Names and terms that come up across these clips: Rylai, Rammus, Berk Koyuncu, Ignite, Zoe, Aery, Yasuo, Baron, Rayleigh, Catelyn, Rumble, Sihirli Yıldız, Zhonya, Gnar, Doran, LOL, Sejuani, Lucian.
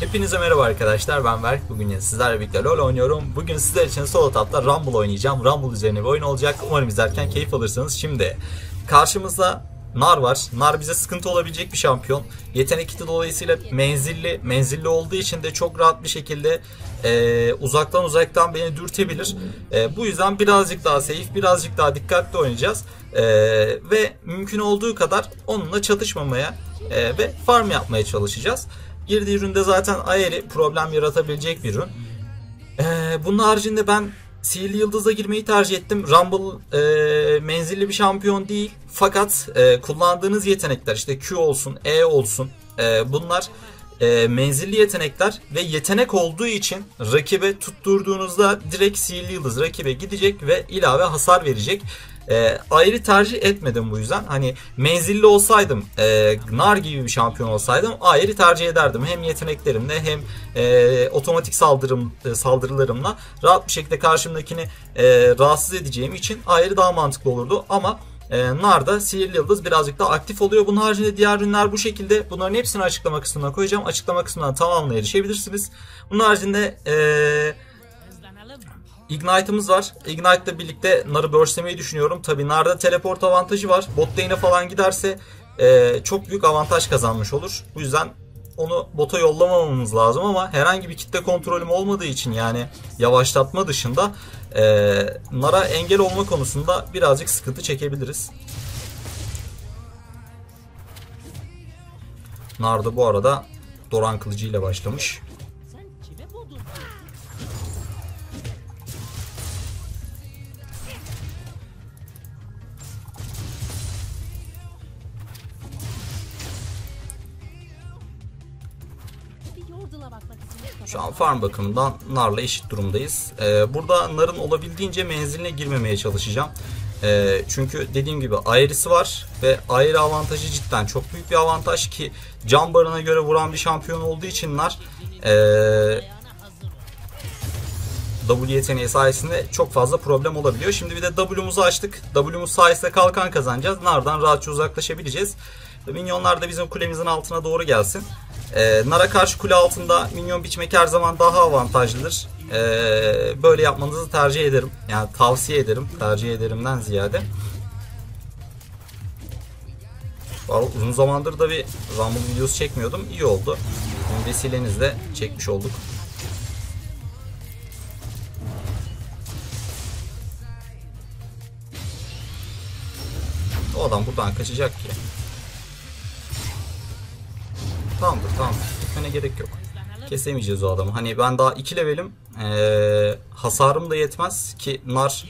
Hepinize merhaba arkadaşlar, ben Berk. Bugün sizlerle birlikte LOL oynuyorum. Bugün sizler için solo tapta Rumble oynayacağım. Rumble üzerine bir oyun olacak. Umarım izlerken keyif alırsınız. Şimdi karşımızda Gnar var. Gnar bize sıkıntı olabilecek bir şampiyon. Yetenek kiti dolayısıyla menzilli olduğu için de çok rahat bir şekilde uzaktan beni dürtebilir. Bu yüzden birazcık daha safe, birazcık daha dikkatli oynayacağız. Ve mümkün olduğu kadar onunla çatışmamaya ve farm yapmaya çalışacağız. Girdiği üründe zaten Aery problem yaratabilecek bir ürün. Bunun haricinde ben Sihirli Yıldız'a girmeyi tercih ettim. Rumble menzilli bir şampiyon değil. Fakat kullandığınız yetenekler, işte Q olsun, E olsun, bunlar menzilli yetenekler ve yetenek olduğu için rakibe tutturduğunuzda direkt Sihirli Yıldız rakibe gidecek ve ilave hasar verecek. Ayrı tercih etmedim bu yüzden. Hani menzilli olsaydım, Gnar gibi bir şampiyon olsaydım ayrı tercih ederdim. Hem yeteneklerimle hem otomatik saldırılarımla rahat bir şekilde karşımdakini rahatsız edeceğim için ayrı daha mantıklı olurdu. Ama Gnar'da Sihirli Yıldız birazcık daha aktif oluyor. Bunun haricinde diğer ürünler bu şekilde. Bunların hepsini açıklama kısmına koyacağım. Açıklama kısmından tamamına erişebilirsiniz. Bunun haricinde Ignite'ımız var. Ignite'la birlikte Gnar'ı burstlemeyi düşünüyorum. Tabii Gnar'da teleport avantajı var. Bot lane'e falan giderse çok büyük avantaj kazanmış olur. Bu yüzden onu bota yollamamamız lazım ama herhangi bir kitle kontrolüm olmadığı için, yani yavaşlatma dışında Gnar'a engel olma konusunda birazcık sıkıntı çekebiliriz. Gnar da bu arada Doran kılıcıyla başlamış. Şu an farm bakımından Gnar'la eşit durumdayız. Burada Gnar'ın olabildiğince menziline girmemeye çalışacağım. Çünkü dediğim gibi Aery'si var ve Aery avantajı cidden çok büyük bir avantaj ki can barına göre vuran bir şampiyon olduğu için Gnar W yeteneği sayesinde çok fazla problem olabiliyor. Şimdi bir de W'muzu açtık. W'muz sayesinde kalkan kazanacağız. Gnar'dan rahatça uzaklaşabileceğiz. Minyonlar da bizim kulemizin altına doğru gelsin. Gnar'a karşı kule altında minyon biçmek her zaman daha avantajlıdır. Böyle yapmanızı tercih ederim. Yani tavsiye ederim. Tercih ederimden ziyade. Uzun zamandır da bir Rumble videosu çekmiyordum. İyi oldu. Bunun vesilenizle çekmiş olduk. O adam buradan kaçacak ki. Tamamdır. Gitmene gerek yok. Kesemeyeceğiz o adamı. Hani ben daha 2 levelim. Hasarım da yetmez ki Gnar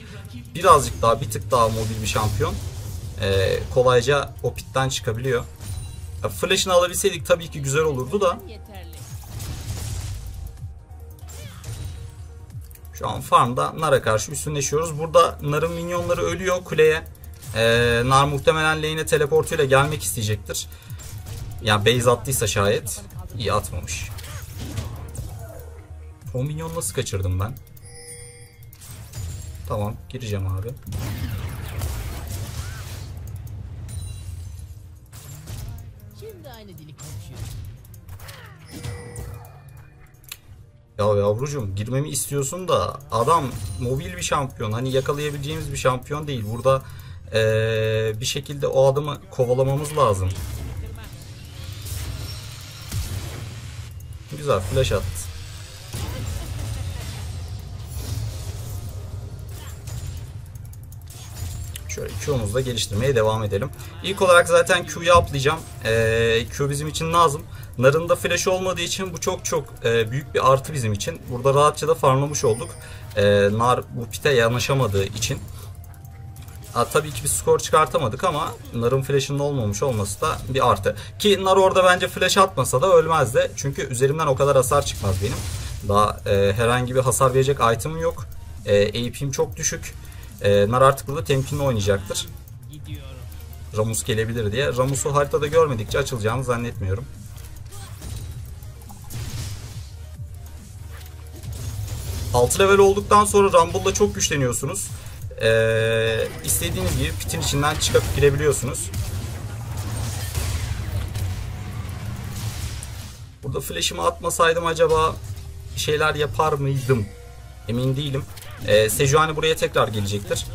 birazcık daha, bir tık daha mobil bir şampiyon. Kolayca o pitten çıkabiliyor. Flash'ını alabilseydik tabii ki güzel olurdu da. Şu an farmda Gnar'a karşı üstünleşiyoruz. Burada Gnar'ın minyonları ölüyor kuleye. Gnar muhtemelen lane'e teleportuyla gelmek isteyecektir. Yani base attıysa şayet. İyi, atmamış. O minyonu nasıl kaçırdım ben? Tamam, gireceğim abi. Ya yavrucuğum, girmemi istiyorsun da adam mobil bir şampiyon. Hani yakalayabileceğimiz bir şampiyon değil. Burada bir şekilde o adamı kovalamamız lazım. Güzel flash attı. Şöyle Q'muzu da geliştirmeye devam edelim. İlk olarak zaten Q'ya atlayacağım. Q bizim için lazım. Gnar'ın da flash olmadığı için bu çok büyük bir artı bizim için. Burada rahatça da farmlamış olduk. Gnar bu pite yanaşamadığı için. Tabii ki bir skor çıkartamadık ama Gnar'ın flash'ının olmamış olması da bir artı. Ki Gnar orada bence flash atmasa da ölmez de. Çünkü üzerimden o kadar hasar çıkmaz benim. Daha herhangi bir hasar verecek item'ım yok. AP'im çok düşük. Gnar artık burada temkinli oynayacaktır. Rammus gelebilir diye. Rammus'u haritada görmedikçe açılacağını zannetmiyorum. 6 level olduktan sonra Rumble'da çok güçleniyorsunuz. İstediğiniz gibi pitin içinden çıkıp girebiliyorsunuz. Burada flash'ımı atmasaydım acaba şeyler yapar mıydım? Emin değilim. Sejuani buraya tekrar gelecektir.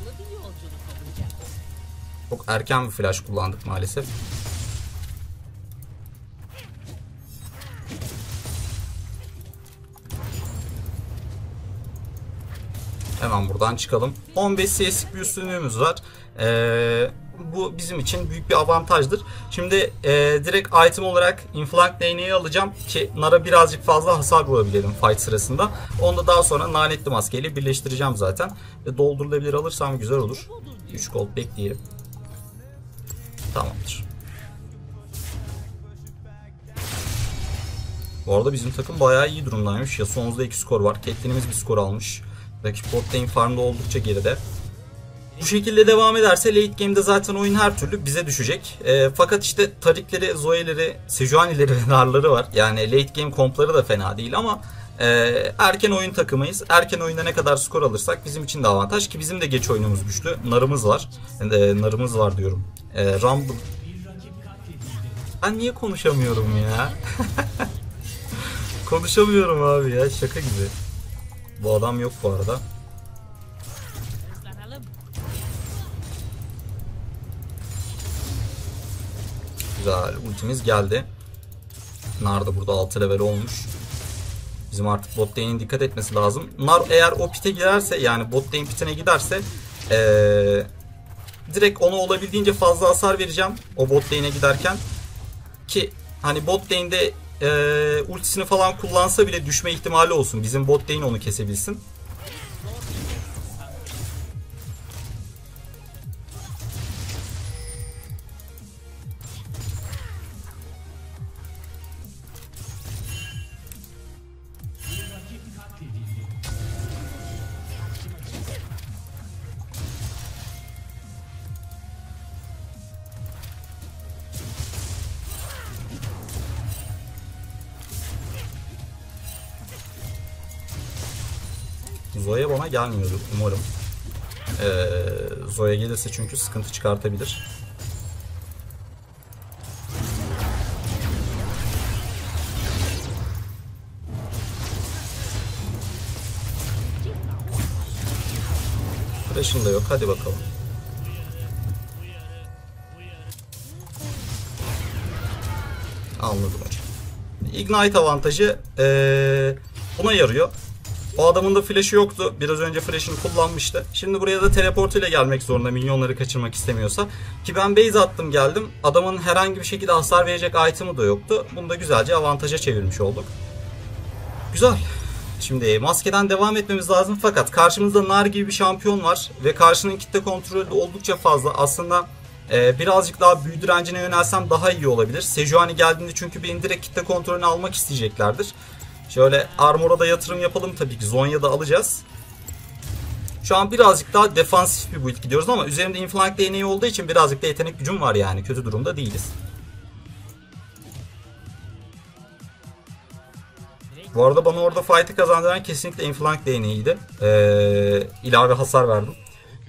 Çok erken bir flash kullandık maalesef. Hemen buradan çıkalım. 15 CS'lik bir üstünlüğümüz var. Bu bizim için büyük bir avantajdır. Şimdi direkt item olarak Inflank değneği alacağım ki Gnar'a birazcık fazla hasar vurabilelim fight sırasında. Onu da daha sonra lanetli maskeyle birleştireceğim zaten. Doldurulabilir alırsam güzel olur. 3 gold bekleyelim. Tamamdır. Bu arada bizim takım bayağı iyi durumdaymış. Yasuo'muzda 2 skor var. Catelyn'imiz bir skor almış. Rakip botlane farmda oldukça geride. Bu şekilde devam ederse late game'de zaten oyun her türlü bize düşecek. Fakat işte Tarikleri, Zoe'leri, Sejuani'leri ve Gnar'ları var. Yani late game kompları da fena değil ama erken oyun takımıyız. Erken oyunda ne kadar skor alırsak bizim için de avantaj ki bizim de geç oyunumuz güçlü. Gnar'ımız var. Gnar'ımız var diyorum. Rumble. Ben niye konuşamıyorum ya? Konuşamıyorum abi ya, şaka gibi. Bu adam yok bu arada. Güzel, ultimiz geldi. Gnar da burada 6 level olmuş. Bizim artık bot lane'in dikkat etmesi lazım. Gnar eğer o pite girerse, yani bot lane pitine giderse direkt ona olabildiğince fazla hasar vereceğim o bot lane'e giderken. Ki hani bot lane'de ultisini falan kullansa bile düşme ihtimali olsun. Bizim bot lane onu kesebilsin. Zoe bana gelmiyordu umarım. Zoe gelirse çünkü sıkıntı çıkartabilir. Flash'ın da yok, hadi bakalım. Anladım hocam. Ignite avantajı buna yarıyor. O adamın da flash'ı yoktu. Biraz önce flash'ını kullanmıştı. Şimdi buraya da teleport ile gelmek zorunda. Minyonları kaçırmak istemiyorsa. Ki ben base attım geldim. Adamın herhangi bir şekilde hasar verecek item'ı da yoktu. Bunu da güzelce avantaja çevirmiş olduk. Güzel. Şimdi maskeden devam etmemiz lazım. Fakat karşımızda Gnar gibi bir şampiyon var. Ve karşının kitle kontrolü de oldukça fazla. Aslında birazcık daha büyü direncine yönelsem daha iyi olabilir. Sejuani geldiğinde çünkü beni direkt kitle kontrolünü almak isteyeceklerdir. Şöyle armora da yatırım yapalım tabii ki. Zhonya da alacağız. Şu an birazcık daha defansif bir build gidiyoruz ama üzerimde Inflank değneği olduğu için birazcık da yetenek gücüm var yani. Kötü durumda değiliz. Bu arada bana orada fight'ı kazandıran kesinlikle Inflank değneğiydi. İlave hasar verdim.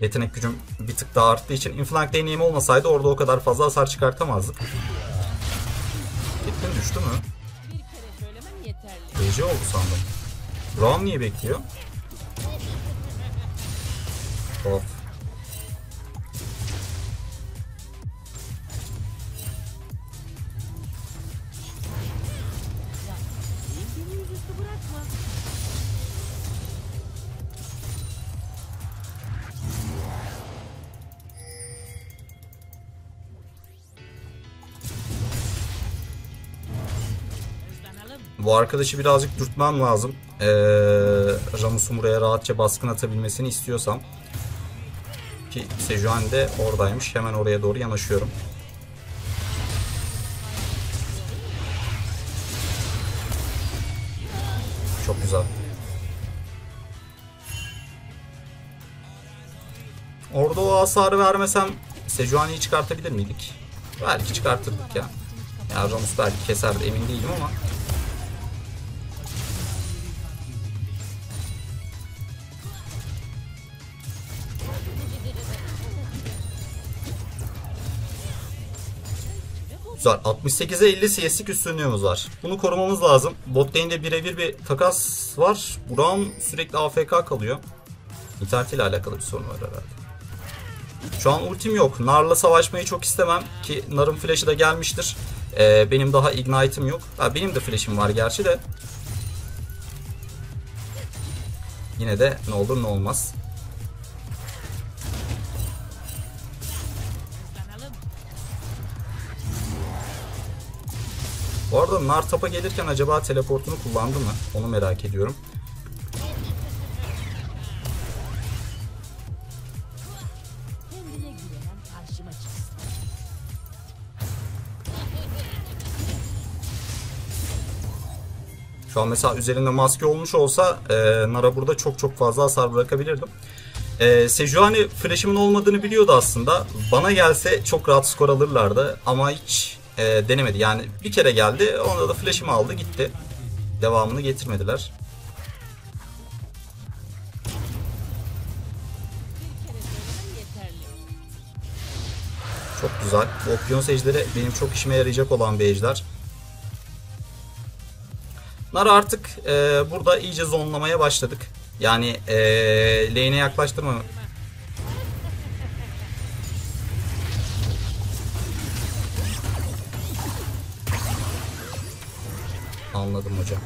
Yetenek gücüm bir tık daha arttığı için. Inflank değneğim olmasaydı orada o kadar fazla hasar çıkartamazdık. Gittin düştü mü? Gece oldu sandım. Ram niye bekliyor? Of. Bu arkadaşı birazcık dürtmem lazım. Rammus'un buraya rahatça baskın atabilmesini istiyorsam. Ki Sejuani de oradaymış. Hemen oraya doğru yanaşıyorum. Çok güzel. Orada o hasarı vermesem Sejuani'yi çıkartabilir miydik? Belki çıkartırdık ya. Yani Rammus belki keserdi, emin değilim ama. Güzel. 68'e 50 CS'lik üstünlüğümüz var. Bunu korumamız lazım. Bot lane'de birebir bir takas var. Buram sürekli AFK kalıyor. İnternetiyle alakalı bir sorun var herhalde. Şu an ultim yok. Gnar'la savaşmayı çok istemem ki Gnar'ın flash'ı da gelmiştir. Benim daha Ignite'im yok. Ha, benim de flash'im var gerçi de. Yine de ne olur ne olmaz. Bu arada Gnar tapa gelirken acaba teleportunu kullandı mı? Onu merak ediyorum. Şu an mesela üzerinde maske olmuş olsa Gnar'a burada çok fazla hasar bırakabilirdim. Sejuani flash'imin olmadığını biliyordu aslında. Bana gelse çok rahat skor alırlardı ama hiç denemedi. Yani bir kere geldi, onda da flash'imi aldı gitti. Devamını getirmediler. Çok güzel. Bu okyanus ejderi benim çok işime yarayacak olan bir ejder. Gnar artık burada iyice zonlamaya başladık. Yani lane'e yaklaştırma. Anladım hocam.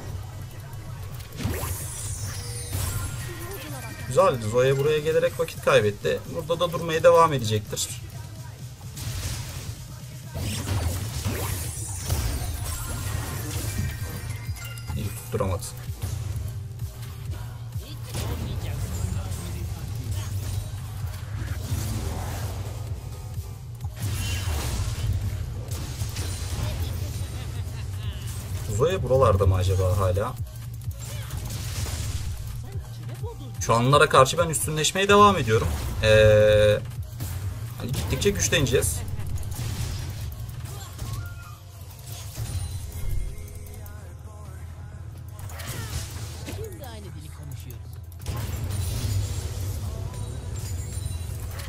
Güzeldi. Zoe buraya gelerek vakit kaybetti. Burada da durmaya devam edecektir. Duramadı. Zoe buralarda mı acaba hala? Şu anlara karşı ben üstünleşmeye devam ediyorum. Hani gittikçe güçleneceğiz.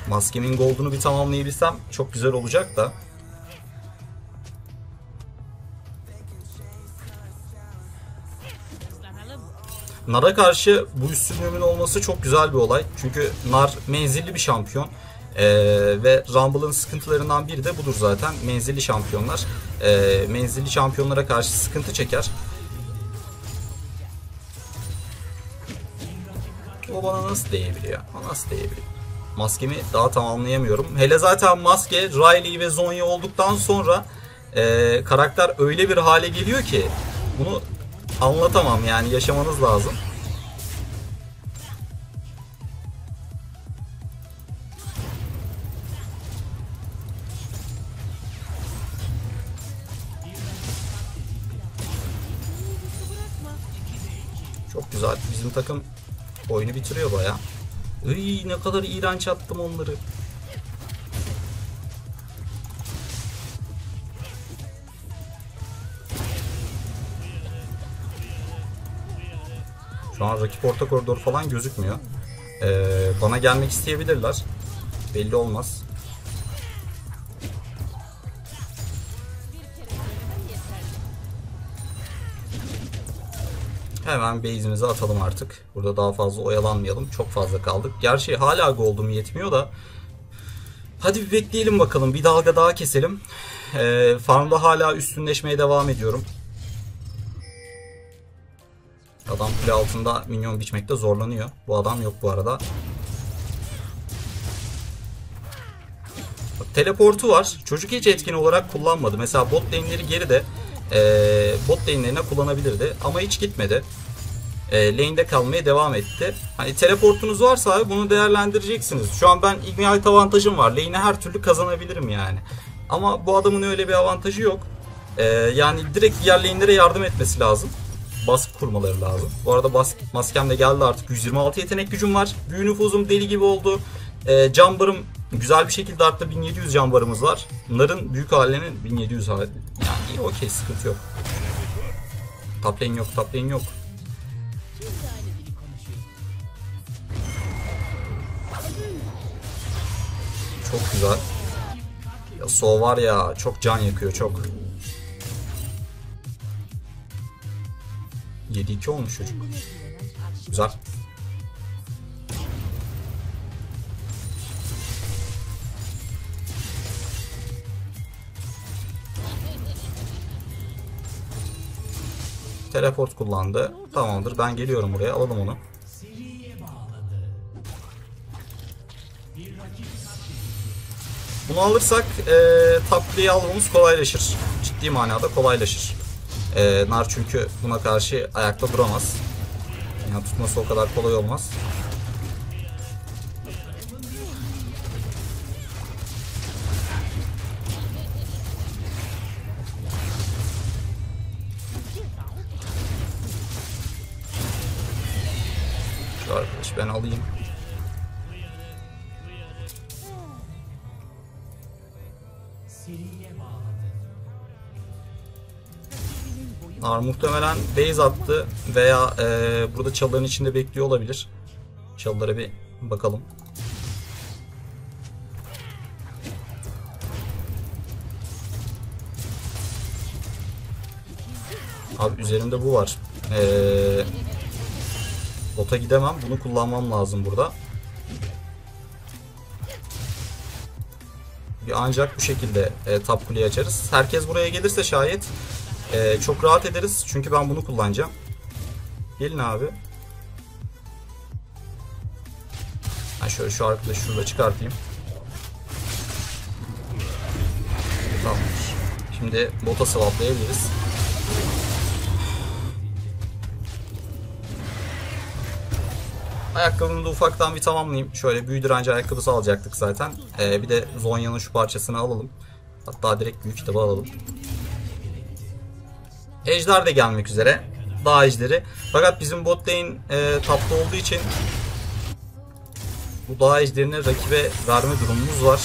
Maskemin gold'unu bir tamamlayabilsem çok güzel olacak da. Gnar'a karşı bu üstünlüğümün olması çok güzel bir olay. Çünkü Gnar menzilli bir şampiyon. Ve Rumble'ın sıkıntılarından biri de budur zaten. Menzilli şampiyonlar. Menzilli şampiyonlara karşı sıkıntı çeker. O bana nasıl değebiliyor? O nasıl değebiliyor? Maskemi daha tamamlayamıyorum. Hele zaten maske, Rayleigh ve Zhonya olduktan sonra karakter öyle bir hale geliyor ki bunu anlatamam, yani yaşamanız lazım. Çok güzel. Bizim takım oyunu bitiriyor bayağı. Iy, ne kadar iğrenç attım onları. Şu an rakip orta koridor falan gözükmüyor. Bana gelmek isteyebilirler. Belli olmaz. Hemen base'imizi atalım artık. Burada daha fazla oyalanmayalım. Çok fazla kaldık. Gerçi hala gold'um yetmiyor da. Hadi bir bekleyelim bakalım. Bir dalga daha keselim. Farmda hala üstünleşmeye devam ediyorum. Adam kule altında minyon biçmekte zorlanıyor. Bu adam yok bu arada. Bak, teleportu var. Çocuk hiç etkin olarak kullanmadı. Mesela bot lane'leri geride. Bot lane'lerine kullanabilirdi ama hiç gitmedi. Lane'de kalmaya devam etti. Hani teleportunuz varsa abi bunu değerlendireceksiniz. Şu an ben Ignite avantajım var. Lane'i her türlü kazanabilirim yani. Ama bu adamın öyle bir avantajı yok. Yani direkt diğer lane'lere yardım etmesi lazım. Baskı kurmaları lazım. Bu arada maskem de geldi artık. 126 yetenek gücüm var. Büyü nüfuzum deli gibi oldu. Can barım güzel bir şekilde arttı. 1700 can barımız var. Bunların büyük halinin 1700 hali. Yani okey, sıkıntı yok. Top lane yok, top lane yok. Çok güzel. Yasuo var ya, çok can yakıyor, çok. 7-2 olmuş çocuk. Güzel. Teleport kullandı. Tamamdır, ben geliyorum buraya, alalım onu. Bunu alırsak tatlıyı almamız kolaylaşır. Ciddi manada kolaylaşır. Gnar çünkü buna karşı ayakta duramaz. Yani tutması o kadar kolay olmaz. Şu arkadaş ben alayım. Gnar muhtemelen base attı veya burada çalıların içinde bekliyor olabilir. Çalılara bir bakalım. Abi üzerimde bu var. Bota gidemem, bunu kullanmam lazım burada. Ancak bu şekilde top kuleyi açarız. Herkes buraya gelirse şayet çok rahat ederiz. Çünkü ben bunu kullanacağım. Gelin abi. Ha şöyle şu arkadaşı şurada çıkartayım. Tamam. Şimdi bota swaplayabiliriz. Ayakkabımı da ufaktan bir tamamlayayım. Şöyle büyü direnci ayakkabısı alacaktık zaten. Bir de Zhonya'nın şu parçasını alalım. Hatta direkt büyü kitabı alalım. Ejder de gelmek üzere. Dağ ejderi. Fakat bizim bot lane tapta olduğu için bu dağ ejderini rakibe verme durumumuz var.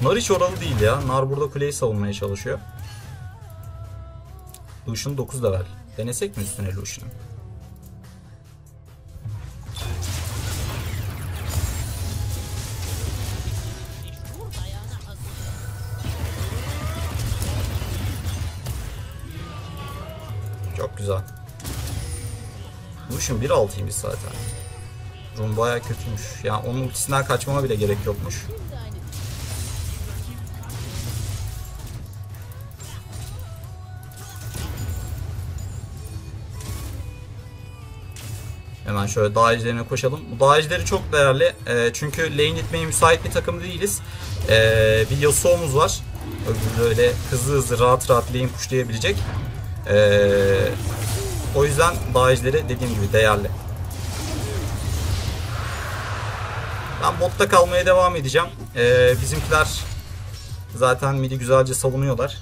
Gnar hiç oralı değil ya. Gnar burada kuleyi savunmaya çalışıyor. Lucian 9 level. Denesek mi üstüne Lucian'ı? Çok güzel. Lucian 1.6'ymış zaten. Durum bayağı kötüymüş. Yani onun ultisinden kaçmama bile gerek yokmuş. Hemen şöyle dağ ejderine koşalım. Bu dağ ejderi çok değerli. Çünkü lane itmeye müsait bir takım değiliz. Bir Yasuo'muz var. Böyle hızlı rahat rahat lane pushlayabilecek. O yüzden dağ ejderi dediğim gibi değerli. Ben botta kalmaya devam edeceğim. Bizimkiler zaten midi güzelce savunuyorlar.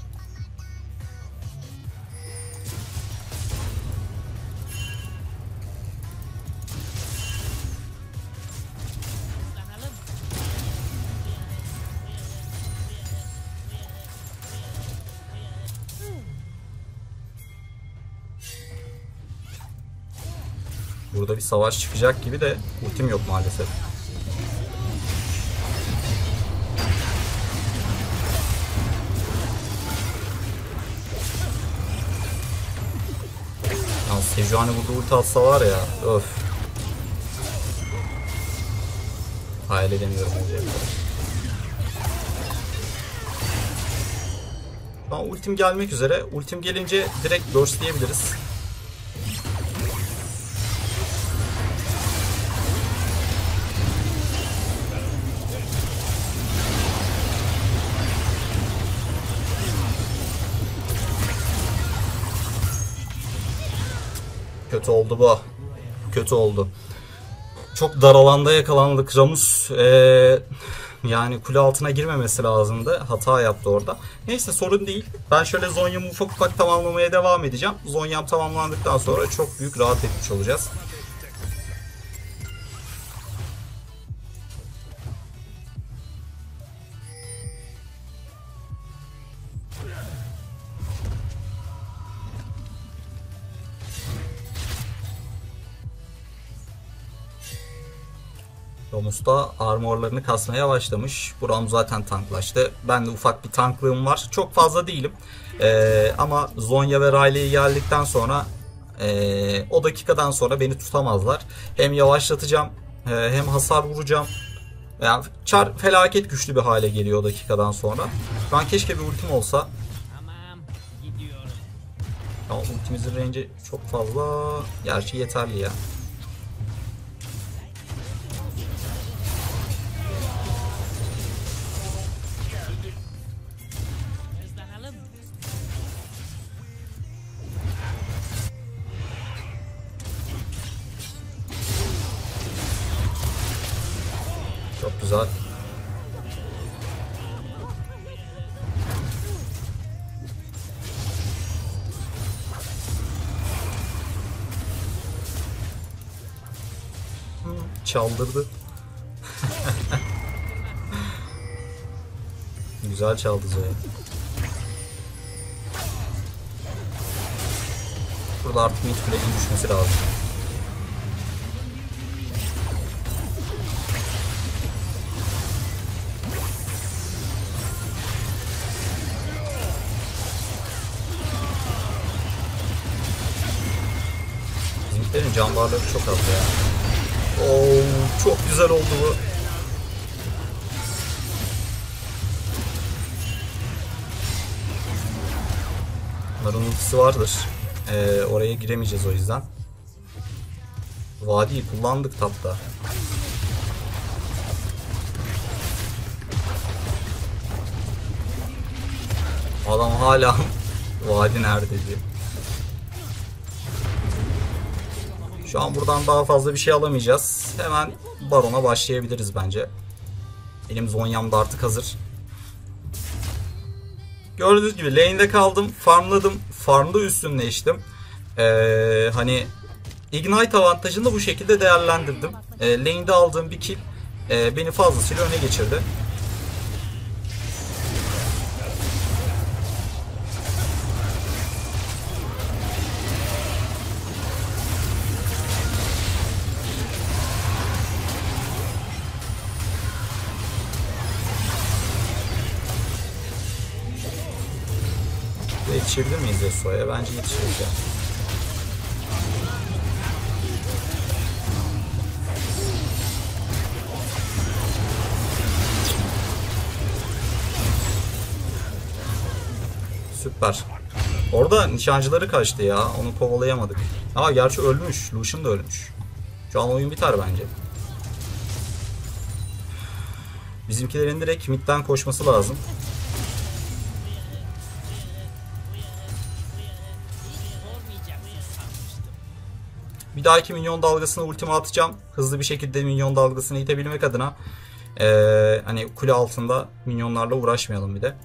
Burada bir savaş çıkacak gibi de ultim yok maalesef. Ya Sejuani burada ulti atsa var ya, öf. Hayal edemiyorum olacakları. Şu an ultim gelmek üzere. Ultim gelince direkt burstleyebiliriz. Kötü oldu bu. Kötü oldu. Çok dar alanda yakalandık. Rammus yani kule altına girmemesi lazımdı. Hata yaptı orada. Neyse sorun değil. Ben şöyle Zhonya'mı ufak ufak tamamlamaya devam edeceğim. Zhonya'm tamamlandıktan sonra çok büyük rahat etmiş olacağız. Rammus da armorlarını kasmaya başlamış. Buram zaten tanklaştı. Ben de ufak bir tanklığım var. Çok fazla değilim. Ama Zhonya ve Rayleigh'i geldikten sonra o dakikadan sonra beni tutamazlar. Hem yavaşlatacağım hem hasar vuracağım. Yani Char felaket güçlü bir hale geliyor o dakikadan sonra. Şu an keşke bir ultim olsa. Ya ultimizin range'i çok fazla. Gerçi yeterli ya. Çok güzel. Çaldırdı. Güzel çaldı Zoe. Burada artık mid flag'in düşmesi lazım. Bizimkilerin can varlığı çok az ya. Oo, çok güzel oldu bu. Bunların ultisi vardır. Oraya giremeyeceğiz o yüzden. Vadiyi kullandık tapta. Adam hala vadi nerede diyor. Şu an buradan daha fazla bir şey alamayacağız. Hemen Baron'a başlayabiliriz bence. Benim Zhonya'm da artık hazır. Gördüğünüz gibi lane'de kaldım. Farmladım. Farmda üstünleştim. Hani Ignite avantajını bu şekilde değerlendirdim. Lane'de aldığım bir kill beni fazlasıyla öne geçirdi. Yetişebilir miyiz Yasuo'ya? Bence yetişiriz ya. Süper. Orada nişancıları kaçtı ya. Onu kovalayamadık. Ama gerçi ölmüş. Lucian da ölmüş. Şu an oyun biter bence. Bizimkilerin direkt midden koşması lazım. Bir dahaki minyon dalgasına ultimi atacağım. Hızlı bir şekilde minyon dalgasını itebilmek adına hani kule altında minyonlarla uğraşmayalım bir de.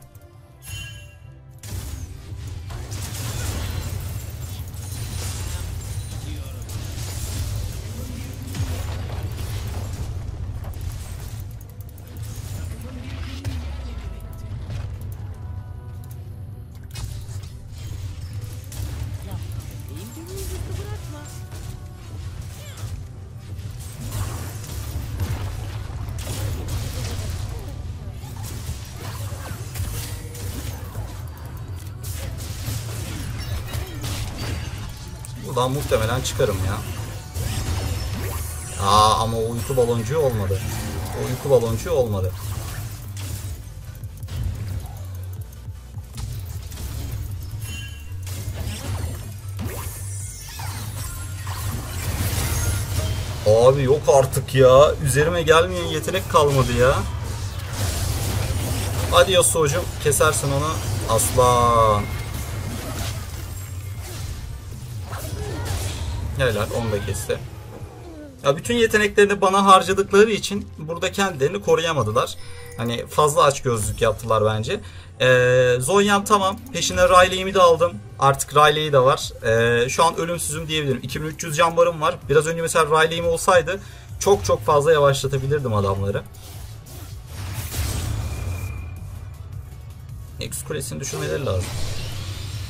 Buradan muhtemelen çıkarım ya. Aa, ama uyku baloncuğu olmadı. Uyku baloncuğu olmadı. Abi yok artık ya. Üzerime gelmeyen yetenek kalmadı ya. Hadi Yasuo'cum, kesersin onu. Aslan. Helal, onu da kesti. Ya bütün yeteneklerini bana harcadıkları için burada kendilerini koruyamadılar. Hani fazla açgözlük yaptılar bence. Zhonya'm tamam. Peşine Rylai'mi de aldım. Artık Rylai'yi de var. Şu an ölümsüzüm diyebilirim. 2300 can barım var. Biraz önce mesela Rylai'm olsaydı çok fazla yavaşlatabilirdim adamları. X kulesini düşürmeleri lazım.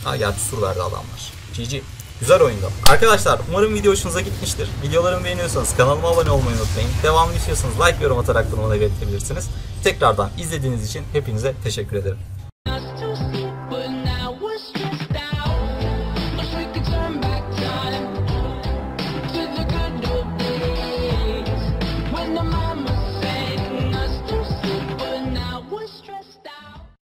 Ha, gerçi sur verdi adamlar. GG. güzel oyunda. Arkadaşlar umarım video hoşunuza gitmiştir. Videolarımı beğeniyorsanız kanalıma abone olmayı unutmayın. Devamlı istiyorsanız like ve yorum atarak durumuna belirtebilirsiniz. Tekrardan izlediğiniz için hepinize teşekkür ederim.